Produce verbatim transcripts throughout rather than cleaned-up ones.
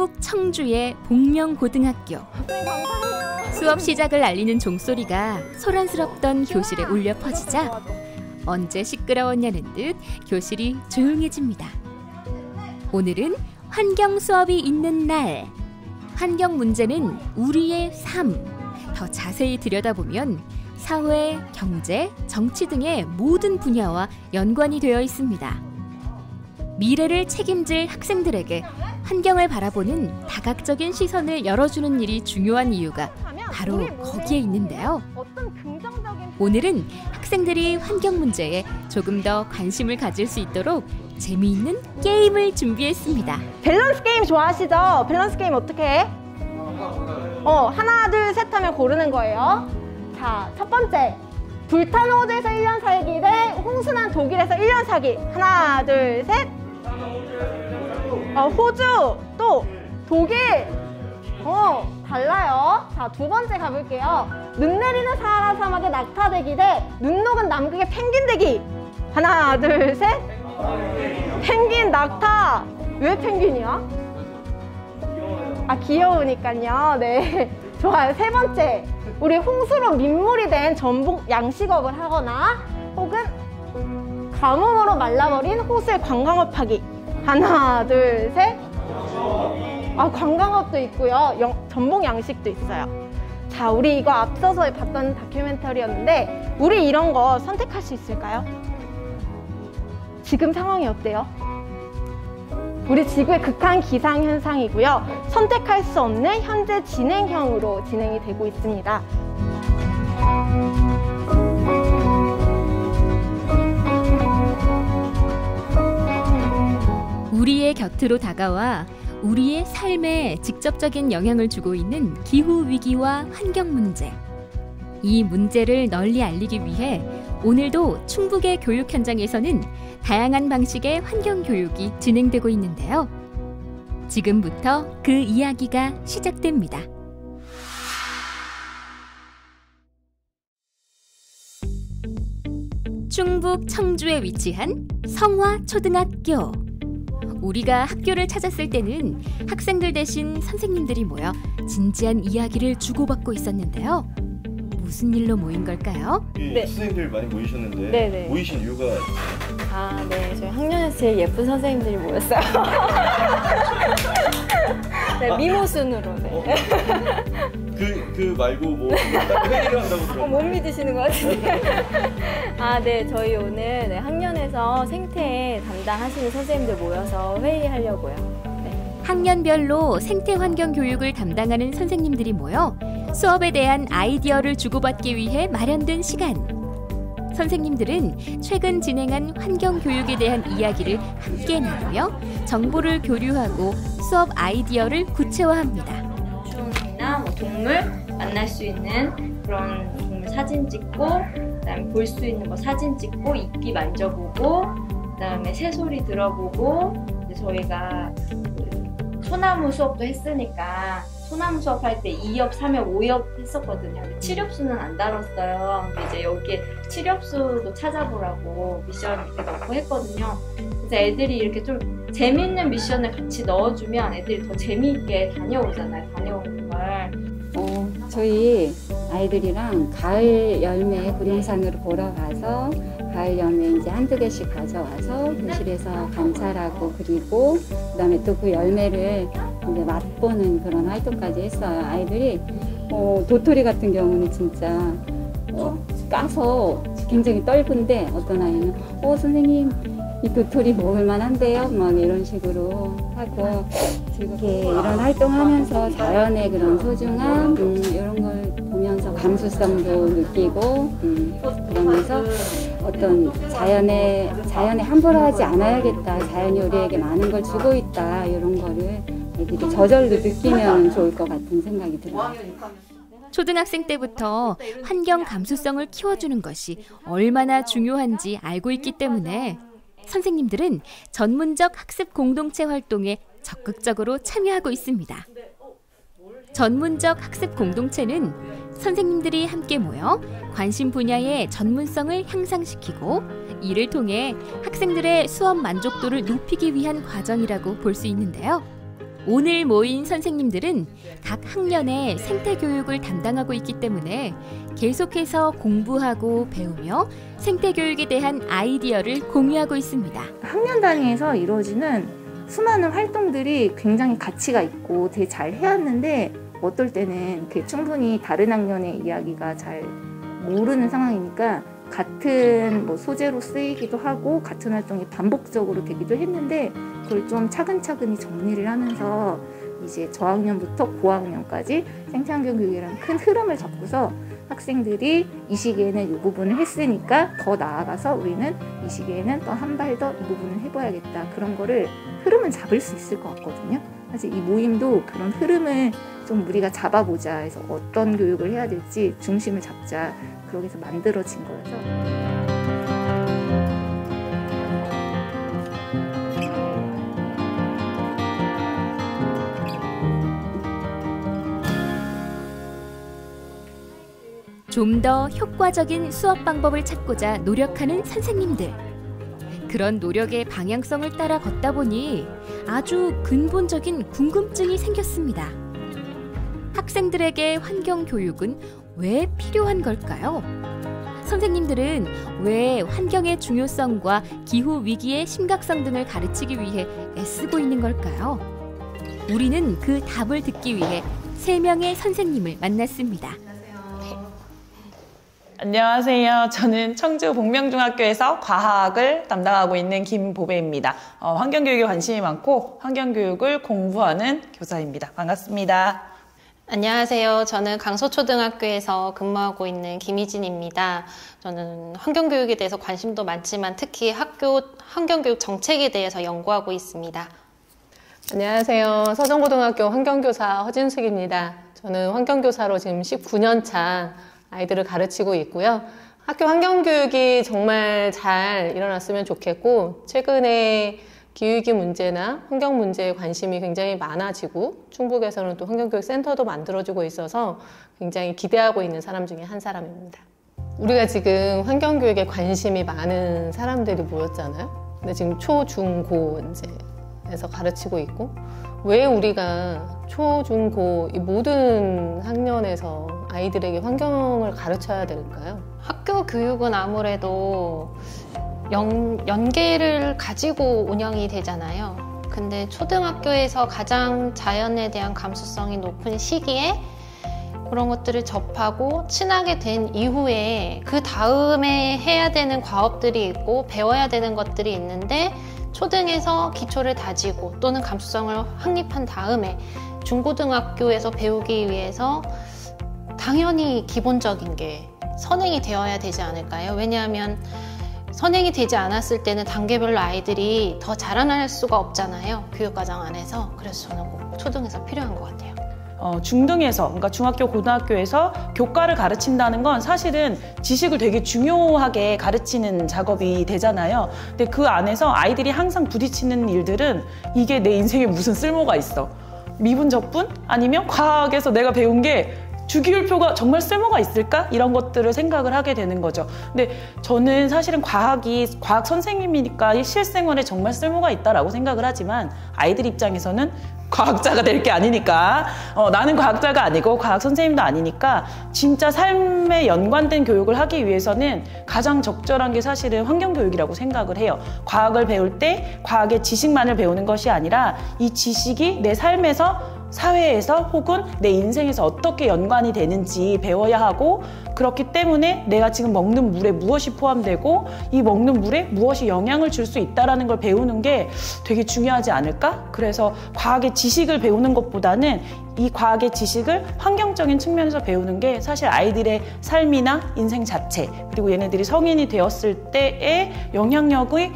충북 청주의 복명고등학교. 수업 시작을 알리는 종소리가 소란스럽던 교실에 울려 퍼지자 언제 시끄러웠냐는 듯 교실이 조용해집니다. 오늘은 환경 수업이 있는 날. 환경 문제는 우리의 삶. 더 자세히 들여다보면 사회, 경제, 정치 등의 모든 분야와 연관이 되어 있습니다. 미래를 책임질 학생들에게 환경을 바라보는 다각적인 시선을 열어주는 일이 중요한 이유가 바로 거기에 있는데요. 오늘은 학생들이 환경 문제에 조금 더 관심을 가질 수 있도록 재미있는 게임을 준비했습니다. 밸런스 게임 좋아하시죠? 밸런스 게임 어떻게 해? 어, 하나, 둘, 셋 하면 고르는 거예요. 자, 첫 번째. 불타는 호주에서 일 년 살기 대 홍수난 독일에서 일 년 살기. 하나, 둘, 셋. 어, 호주, 또 독일. 어, 달라요. 자, 두 번째 가볼게요. 눈 내리는 사하라 사막의 낙타대기 대 눈 녹은 남극의 펭귄대기. 하나, 둘, 셋. 펭귄, 낙타. 왜 펭귄이야? 아, 귀여우니까요. 네. 좋아요. 세 번째. 우리 홍수로 민물이 된 전복 양식업을 하거나 혹은 가뭄으로 말라버린 호수의 관광업하기. 하나, 둘, 셋. 아, 관광업도 있고요. 영, 전복 양식도 있어요. 자, 우리 이거 앞서서 봤던 다큐멘터리였는데 우리 이런 거 선택할 수 있을까요? 지금 상황이 어때요? 우리 지구의 극한 기상현상이고요. 선택할 수 없는 현재 진행형으로 진행이 되고 있습니다. 우리의 곁으로 다가와 우리의 삶에 직접적인 영향을 주고 있는 기후위기와 환경문제. 이 문제를 널리 알리기 위해 오늘도 충북의 교육 현장에서는 다양한 방식의 환경교육이 진행되고 있는데요. 지금부터 그 이야기가 시작됩니다. 충북 청주에 위치한 성화초등학교. 우리가 학교를 찾았을 때는 학생들 대신 선생님들이 모여 진지한 이야기를 주고받고 있었는데요. 무슨 일로 모인 걸까요? 네. 학생들 많이 모이셨는데 네네. 모이신 이유가? 아, 네. 저희 학년에서 제일 예쁜 선생님들이 모였어요. 네, 미모 순으로. 네. 어? 그, 그 말고 뭐 회의를 한다고 들었는데. 어, 못 믿으시는 것 같은데. 아, 네. 저희 오늘 네, 학년에서 생태 담당하시는 선생님들 모여서 회의하려고요. 학년별로 생태환경 교육을 담당하는 선생님들이 모여 수업에 대한 아이디어를 주고받기 위해 마련된 시간. 선생님들은 최근 진행한 환경 교육에 대한 이야기를 함께 나누며 정보를 교류하고 수업 아이디어를 구체화합니다. 동물이나 뭐 동물 만날 수 있는 그런 동물 사진 찍고, 그다음에 볼 수 있는 뭐 사진 찍고, 이끼 만져보고, 그다음에 새소리 들어보고. 저희가 소나무 수업도 했으니까 소나무 수업할 때 이 엽, 삼 엽, 오 엽 했었거든요. 칠 엽수는 안 다뤘어요. 근데 이제 여기에 칠 엽수도 찾아보라고 미션을 이렇게 넣고 했거든요. 그래서 애들이 이렇게 좀 재밌는 미션을 같이 넣어주면 애들이 더 재미있게 다녀오잖아요. 다녀오는 걸. 어, 저희 아이들이랑 가을 열매 구룡산으로 보러 가서 가을 열매 이제 한두 개씩 가져와서 교실에서 관찰하고 그리고 그다음에 또 그 열매를 이제 맛보는 그런 활동까지 했어요. 아이들이 어, 도토리 같은 경우는 진짜 어, 까서 굉장히 떫은데 어떤 아이는 어 선생님 이 도토리 먹을만한데요? 막 이런 식으로 하고 이렇게 이런 활동하면서 자연의 그런 소중함 음, 이런 걸 보면서 감수성도 느끼고 음, 그러면서 어떤 자연에 자연에 함부로 하지 않아야겠다, 자연이 우리에게 많은 걸 주고 있다 이런 거를 애들이 저절로 느끼면 좋을 것 같은 생각이 들어요. 초등학생 때부터 환경 감수성을 키워주는 것이 얼마나 중요한지 알고 있기 때문에 선생님들은 전문적 학습 공동체 활동에 적극적으로 참여하고 있습니다. 전문적 학습 공동체는 선생님들이 함께 모여 관심 분야의 전문성을 향상시키고 이를 통해 학생들의 수업 만족도를 높이기 위한 과정이라고 볼 수 있는데요. 오늘 모인 선생님들은 각 학년에 생태교육을 담당하고 있기 때문에 계속해서 공부하고 배우며 생태교육에 대한 아이디어를 공유하고 있습니다. 학년 단위에서 이루어지는 수많은 활동들이 굉장히 가치가 있고 되게 잘 해왔는데 어떨 때는 충분히 다른 학년의 이야기가 잘 모르는 상황이니까 같은 뭐 소재로 쓰이기도 하고 같은 활동이 반복적으로 되기도 했는데 그걸 좀 차근차근히 정리를 하면서 이제 저학년부터 고학년까지 생태환경교육이라는 큰 흐름을 잡고서 학생들이 이 시기에는 이 부분을 했으니까 더 나아가서 우리는 이 시기에는 또 한 발 더 이 부분을 해봐야겠다. 그런 거를 흐름은 잡을 수 있을 것 같거든요. 사실 이 모임도 그런 흐름을 좀 우리가 잡아보자 해서 어떤 교육을 해야 될지 중심을 잡자. 그러기 위해서 만들어진 거여서. 좀 더 효과적인 수업 방법을 찾고자 노력하는 선생님들. 그런 노력의 방향성을 따라 걷다 보니 아주 근본적인 궁금증이 생겼습니다. 학생들에게 환경 교육은 왜 필요한 걸까요? 선생님들은 왜 환경의 중요성과 기후 위기의 심각성 등을 가르치기 위해 애쓰고 있는 걸까요? 우리는 그 답을 듣기 위해 세 명의 선생님을 만났습니다. 안녕하세요. 저는 청주 복명중학교에서 과학을 담당하고 있는 김보배입니다. 어, 환경교육에 관심이 많고 환경교육을 공부하는 교사입니다. 반갑습니다. 안녕하세요. 저는 강서초등학교에서 근무하고 있는 김희진입니다. 저는 환경교육에 대해서 관심도 많지만 특히 학교 환경교육 정책에 대해서 연구하고 있습니다. 안녕하세요. 서정고등학교 환경교사 허진숙입니다. 저는 환경교사로 지금 십구 년 차 아이들을 가르치고 있고요. 학교 환경교육이 정말 잘 일어났으면 좋겠고 최근에 기후위기 문제나 환경 문제에 관심이 굉장히 많아지고 충북에서는 또 환경교육센터도 만들어지고 있어서 굉장히 기대하고 있는 사람 중에 한 사람입니다. 우리가 지금 환경교육에 관심이 많은 사람들이 모였잖아요. 근데 지금 초, 중, 고 이제에서 가르치고 있고 왜 우리가 초, 중, 고 이 모든 학년에서 아이들에게 환경을 가르쳐야 될까요? 학교 교육은 아무래도 연, 연계를 가지고 운영이 되잖아요. 근데 초등학교에서 가장 자연에 대한 감수성이 높은 시기에 그런 것들을 접하고 친하게 된 이후에 그 다음에 해야 되는 과업들이 있고 배워야 되는 것들이 있는데 초등에서 기초를 다지고 또는 감수성을 확립한 다음에 중고등학교에서 배우기 위해서 당연히 기본적인 게 선행이 되어야 되지 않을까요? 왜냐하면 선행이 되지 않았을 때는 단계별로 아이들이 더 자라날 수가 없잖아요. 교육과정 안에서. 그래서 저는 꼭 초등에서 필요한 것 같아요. 어, 중등에서, 그러니까 중학교, 고등학교에서 교과를 가르친다는 건 사실은 지식을 되게 중요하게 가르치는 작업이 되잖아요. 근데 그 안에서 아이들이 항상 부딪히는 일들은 이게 내 인생에 무슨 쓸모가 있어. 미분적분? 아니면 과학에서 내가 배운 게 주기율표가 정말 쓸모가 있을까? 이런 것들을 생각을 하게 되는 거죠. 근데 저는 사실은 과학이 과학 선생님이니까 실생활에 정말 쓸모가 있다라고 생각을 하지만 아이들 입장에서는 과학자가 될 게 아니니까 어, 나는 과학자가 아니고 과학 선생님도 아니니까 진짜 삶에 연관된 교육을 하기 위해서는 가장 적절한 게 사실은 환경교육이라고 생각을 해요. 과학을 배울 때 과학의 지식만을 배우는 것이 아니라 이 지식이 내 삶에서 사회에서 혹은 내 인생에서 어떻게 연관이 되는지 배워야 하고 그렇기 때문에 내가 지금 먹는 물에 무엇이 포함되고 이 먹는 물에 무엇이 영향을 줄 수 있다는 걸 배우는 게 되게 중요하지 않을까? 그래서 과학의 지식을 배우는 것보다는 이 과학의 지식을 환경적인 측면에서 배우는 게 사실 아이들의 삶이나 인생 자체 그리고 얘네들이 성인이 되었을 때의 영향력이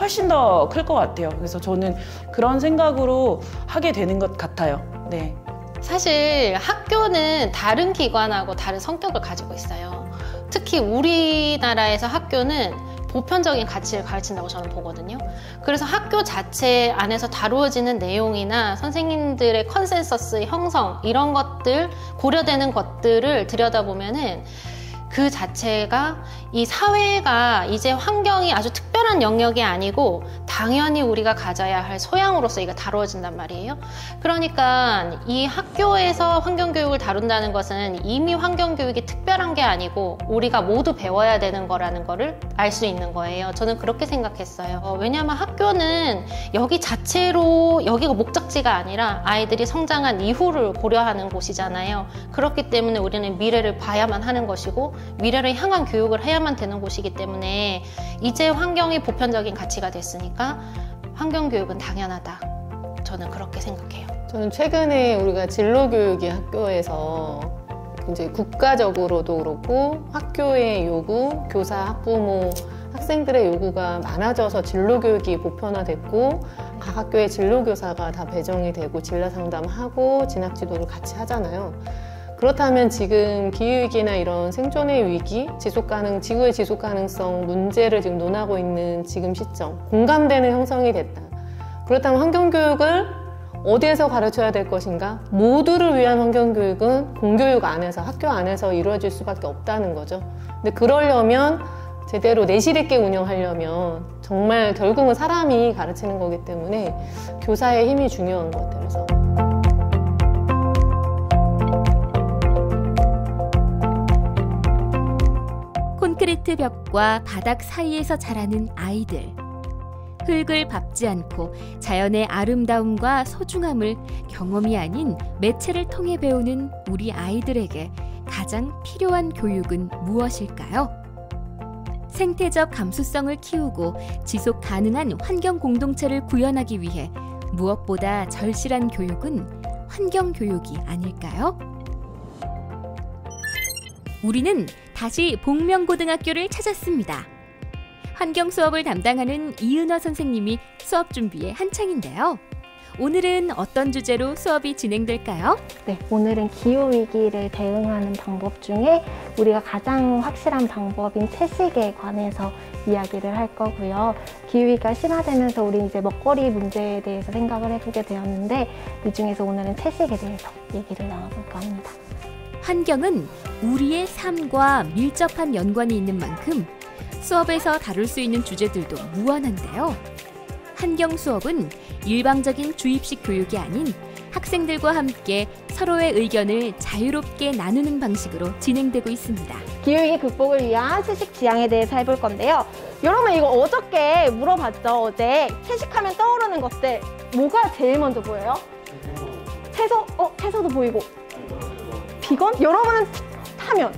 훨씬 더 클 것 같아요. 그래서 저는 그런 생각으로 하게 되는 것 같아요. 네. 사실 학교는 다른 기관하고 다른 성격을 가지고 있어요. 특히 우리나라에서 학교는 보편적인 가치를 가르친다고 저는 보거든요. 그래서 학교 자체 안에서 다루어지는 내용이나 선생님들의 컨센서스 형성 이런 것들 고려되는 것들을 들여다보면은 그 자체가 이 사회가 이제 환경이 아주 특별한 영역이 아니고 당연히 우리가 가져야 할 소양으로서 이거 다루어진단 말이에요. 그러니까 이 학교에서 환경교육을 다룬다는 것은 이미 환경교육이 특별한 게 아니고 우리가 모두 배워야 되는 거라는 거를 알 수 있는 거예요. 저는 그렇게 생각했어요. 왜냐하면 학교는 여기 자체로 여기가 목적지가 아니라 아이들이 성장한 이후를 고려하는 곳이잖아요. 그렇기 때문에 우리는 미래를 봐야만 하는 것이고 미래를 향한 교육을 해야만 되는 곳이기 때문에 이제 환경이 보편적인 가치가 됐으니까 환경교육은 당연하다. 저는 그렇게 생각해요. 저는 최근에 우리가 진로교육이 학교에서 이제 국가적으로도 그렇고 학교의 요구, 교사, 학부모, 학생들의 요구가 많아져서 진로교육이 보편화됐고 각 학교의 진로교사가 다 배정이 되고 진로상담하고 진학지도를 같이 하잖아요. 그렇다면 지금 기후위기나 이런 생존의 위기, 지속가능, 지구의 지속가능성 문제를 지금 논하고 있는 지금 시점, 공감대는 형성이 됐다. 그렇다면 환경교육을 어디에서 가르쳐야 될 것인가? 모두를 위한 환경교육은 공교육 안에서, 학교 안에서 이루어질 수밖에 없다는 거죠. 근데 그러려면 제대로 내실 있게 운영하려면 정말 결국은 사람이 가르치는 거기 때문에 교사의 힘이 중요한 것 같아요. 그래서. 콘크리트 벽과 바닥 사이에서 자라는 아이들. 흙을 밟지 않고 자연의 아름다움과 소중함을 경험이 아닌 매체를 통해 배우는 우리 아이들에게 가장 필요한 교육은 무엇일까요? 생태적 감수성을 키우고 지속 가능한 환경 공동체를 구현하기 위해 무엇보다 절실한 교육은 환경 교육이 아닐까요? 우리는 다시 복명고등학교를 찾았습니다. 환경 수업을 담당하는 이은화 선생님이 수업 준비에 한창인데요. 오늘은 어떤 주제로 수업이 진행될까요? 네, 오늘은 기후위기를 대응하는 방법 중에 우리가 가장 확실한 방법인 채식에 관해서 이야기를 할 거고요. 기후위기가 심화되면서 우리 이제 먹거리 문제에 대해서 생각을 해보게 되었는데 이 중에서 오늘은 채식에 대해서 얘기를 나눠볼까 합니다. 환경은 우리의 삶과 밀접한 연관이 있는 만큼 수업에서 다룰 수 있는 주제들도 무한한데요. 환경 수업은 일방적인 주입식 교육이 아닌 학생들과 함께 서로의 의견을 자유롭게 나누는 방식으로 진행되고 있습니다. 기후위기 극복을 위한 채식 지향에 대해서 해볼 건데요. 여러분 이거 어저께 물어봤죠. 어제 채식하면 떠오르는 것들 뭐가 제일 먼저 보여요? 채소? 어, 채소도 보이고 비건? 여러분은 타면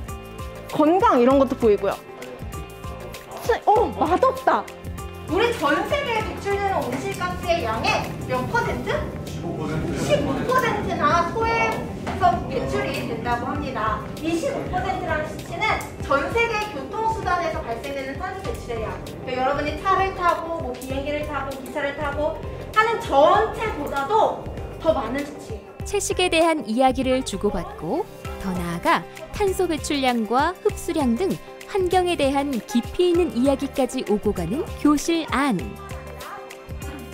건강 이런 것도 보이고요. 어, 맛없다. 우리 전 세계에 배출되는 온실가스의 양의 몇 퍼센트? 십오 퍼센트나 소에서 배출이 된다고 합니다. 이 십오 퍼센트라는 수치는 전 세계 교통수단에서 발생되는 탄소 배출의 양. 그러니까 여러분이 차를 타고, 뭐 비행기를 타고, 기차를 타고 하는 전체보다도 더 많은 수치예요. 채식에 대한 이야기를 주고받고 더 나아가 탄소 배출량과 흡수량 등 환경에 대한 깊이 있는 이야기까지 오고 가는 교실 안.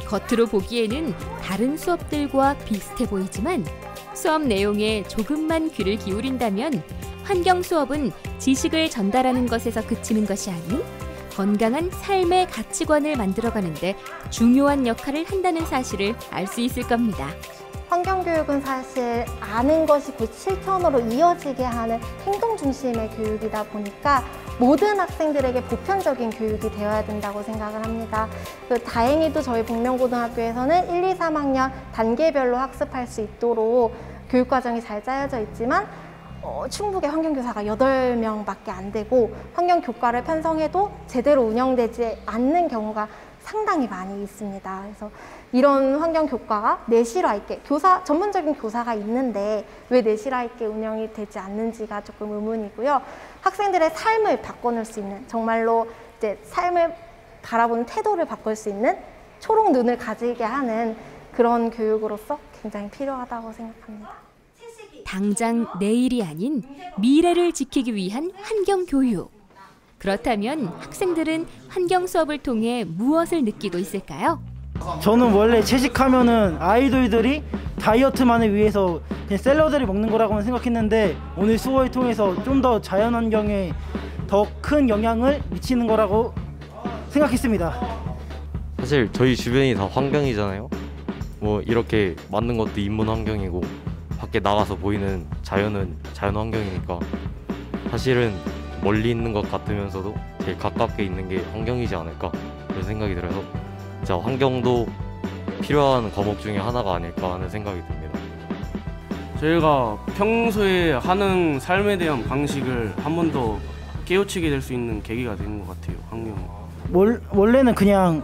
겉으로 보기에는 다른 수업들과 비슷해 보이지만 수업 내용에 조금만 귀를 기울인다면 환경 수업은 지식을 전달하는 것에서 그치는 것이 아닌 건강한 삶의 가치관을 만들어가는 데 중요한 역할을 한다는 사실을 알 수 있을 겁니다. 환경교육은 사실 아는 것이 곧 실천으로 이어지게 하는 행동 중심의 교육이다 보니까 모든 학생들에게 보편적인 교육이 되어야 된다고 생각을 합니다. 다행히도 저희 복명고등학교에서는 일, 이, 삼 학년 단계별로 학습할 수 있도록 교육과정이 잘 짜여져 있지만 어, 충북의 환경교사가 여덟 명밖에 안 되고 환경교과를 편성해도 제대로 운영되지 않는 경우가 상당히 많이 있습니다. 그래서 이런 환경교과가 내실화 있게, 교사, 전문적인 교사가 있는데 왜 내실화 있게 운영이 되지 않는지가 조금 의문이고요. 학생들의 삶을 바꿔놓을 수 있는, 정말로 이제 삶을 바라보는 태도를 바꿀 수 있는 초록 눈을 가지게 하는 그런 교육으로서 굉장히 필요하다고 생각합니다. 당장 내일이 아닌 미래를 지키기 위한 환경교육. 그렇다면 학생들은 환경 수업을 통해 무엇을 느끼고 있을까요? 저는 원래 채식하면은 아이돌들이 다이어트만을 위해서 그냥 샐러드를 먹는 거라고만 생각했는데 오늘 수업을 통해서 좀 더 자연환경에 더 큰 영향을 미치는 거라고 생각했습니다. 사실 저희 주변이 다 환경이잖아요. 뭐 이렇게 만든 것도 인문 환경이고 밖에 나가서 보이는 자연은 자연 환경이니까 사실은 멀리 있는 것 같으면서도 제일 가깝게 있는 게 환경이지 않을까 그런 생각이 들어서 진짜 환경도 필요한 과목 중에 하나가 아닐까 하는 생각이 듭니다. 저희가 평소에 하는 삶에 대한 방식을 한 번 더 깨우치게 될 수 있는 계기가 된 것 같아요. 환경 원래는 그냥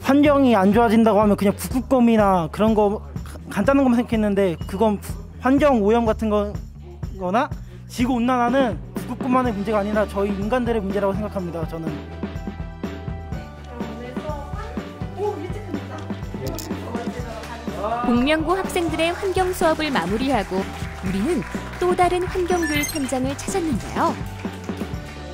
환경이 안 좋아진다고 하면 그냥 북극곰이나 그런 거 간단한 것만 생각했는데 그건 환경 오염 같은 거나 지구온난화는 북극곰만의 문제가 아니라 저희 인간들의 문제라고 생각합니다. 저는 복명고 학생들의 환경 수업을 마무리하고 우리는 또 다른 환경교육 현장을 찾았는데요.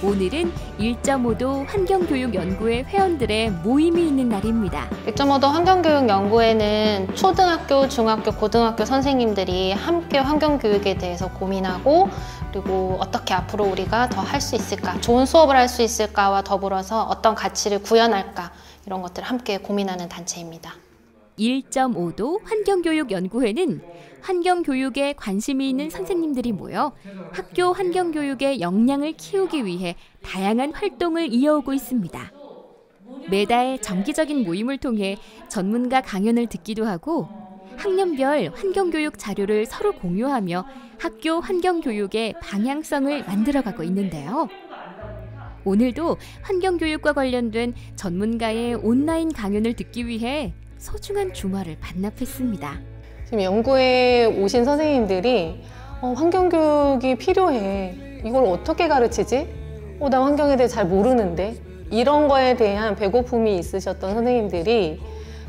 오늘은 일 점 오 도 환경교육연구회 회원들의 모임이 있는 날입니다. 일 점 오 도 환경교육연구회는 초등학교, 중학교, 고등학교 선생님들이 함께 환경교육에 대해서 고민하고 그리고 어떻게 앞으로 우리가 더 할 수 있을까, 좋은 수업을 할 수 있을까와 더불어서 어떤 가치를 구현할까 이런 것들을 함께 고민하는 단체입니다. 일 점 오 도 환경교육연구회는 환경교육에 관심이 있는 선생님들이 모여 학교 환경교육의 역량을 키우기 위해 다양한 활동을 이어오고 있습니다. 매달 정기적인 모임을 통해 전문가 강연을 듣기도 하고 학년별 환경교육 자료를 서로 공유하며 학교 환경교육의 방향성을 만들어가고 있는데요. 오늘도 환경교육과 관련된 전문가의 온라인 강연을 듣기 위해 소중한 주말을 반납했습니다. 지금 연구에 오신 선생님들이 어, 환경교육이 필요해. 이걸 어떻게 가르치지? 어, 나 환경에 대해 잘 모르는데. 이런 거에 대한 배고픔이 있으셨던 선생님들이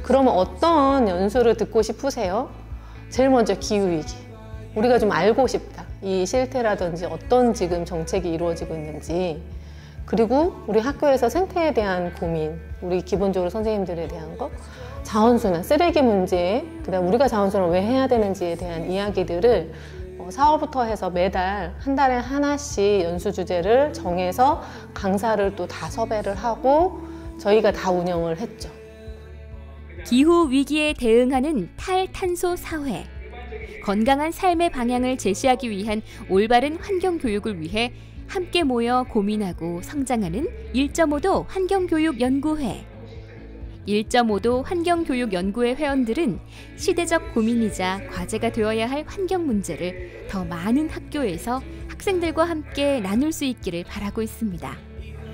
그러면 어떤 연수를 듣고 싶으세요? 제일 먼저 기후위기. 우리가 좀 알고 싶다. 이 실태라든지 어떤 지금 정책이 이루어지고 있는지. 그리고 우리 학교에서 생태에 대한 고민, 우리 기본적으로 선생님들에 대한 거, 자원순환, 쓰레기 문제, 그다음 우리가 자원순환을 왜 해야 되는지에 대한 이야기들을 사월부터 해서 매달 한 달에 하나씩 연수 주제를 정해서 강사를 또 다 섭외를 하고 저희가 다 운영을 했죠. 기후 위기에 대응하는 탈탄소 사회, 건강한 삶의 방향을 제시하기 위한 올바른 환경 교육을 위해 함께 모여 고민하고 성장하는 일 점 오 도 환경교육연구회. 일 점 오 도 환경교육연구회 회원들은 시대적 고민이자 과제가 되어야 할 환경 문제를 더 많은 학교에서 학생들과 함께 나눌 수 있기를 바라고 있습니다.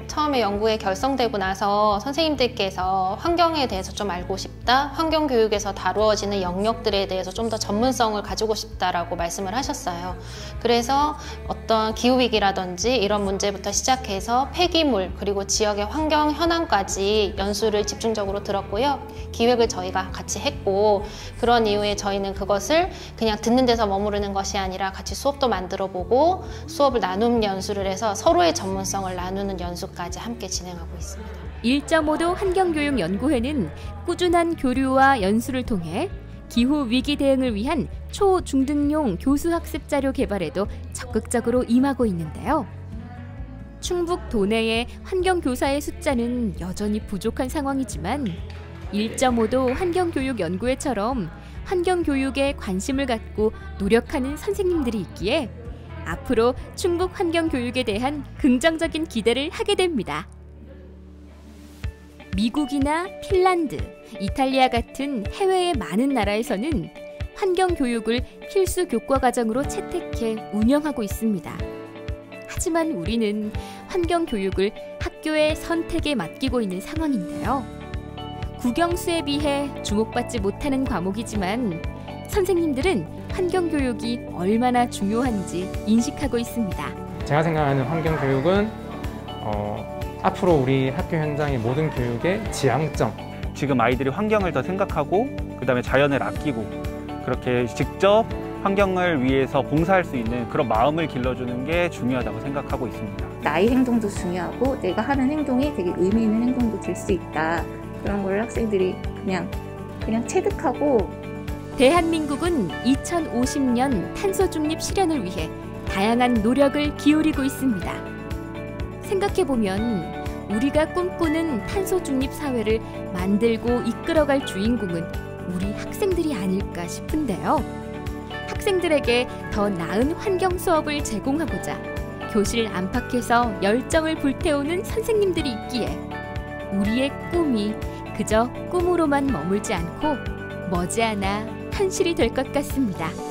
처음에 연구회 결성되고 나서 선생님들께서 환경에 대해서 좀 알고 싶다, 환경교육에서 다루어지는 영역들에 대해서 좀 더 전문성을 가지고 싶다라고 말씀을 하셨어요. 그래서 어떤 기후위기라든지 이런 문제부터 시작해서 폐기물 그리고 지역의 환경 현황까지 연수를 집중적으로 들었고요. 기획을 저희가 같이 했고 그런 이후에 저희는 그것을 그냥 듣는 데서 머무르는 것이 아니라 같이 수업도 만들어보고 수업을 나눔 연수를 해서 서로의 전문성을 나누는 연수까지 함께 진행하고 있습니다. 일 점 오 도 환경교육연구회는 꾸준한 교류와 연수를 통해 기후 위기 대응을 위한 초중등용 교수학습 자료 개발에도 적극적으로 임하고 있는데요. 충북 도내의 환경교사의 숫자는 여전히 부족한 상황이지만 일 점 오 도 환경교육연구회처럼 환경교육에 관심을 갖고 노력하는 선생님들이 있기에 앞으로 충북 환경교육에 대한 긍정적인 기대를 하게 됩니다. 미국이나 핀란드, 이탈리아 같은 해외의 많은 나라에서는 환경교육을 필수 교과 과정으로 채택해 운영하고 있습니다. 하지만 우리는 환경교육을 학교의 선택에 맡기고 있는 상황인데요. 국영수에 비해 주목받지 못하는 과목이지만 선생님들은 환경교육이 얼마나 중요한지 인식하고 있습니다. 제가 생각하는 환경교육은 어, 앞으로 우리 학교 현장의 모든 교육의 지향점. 지금 아이들이 환경을 더 생각하고 그다음에 자연을 아끼고 그렇게 직접 환경을 위해서 봉사할 수 있는 그런 마음을 길러주는 게 중요하다고 생각하고 있습니다. 나의 행동도 중요하고 내가 하는 행동이 되게 의미 있는 행동도 될 수 있다. 그런 걸 학생들이 그냥, 그냥 체득하고 대한민국은 이천오십 년 탄소중립 실현을 위해 다양한 노력을 기울이고 있습니다. 생각해보면 우리가 꿈꾸는 탄소중립 사회를 만들고 이끌어갈 주인공은 우리 학생들이 아닐까 싶은데요. 학생들에게 더 나은 환경 수업을 제공하고자 교실 안팎에서 열정을 불태우는 선생님들이 있기에 우리의 꿈이 그저 꿈으로만 머물지 않고 머지않아 현실이 될 것 같습니다.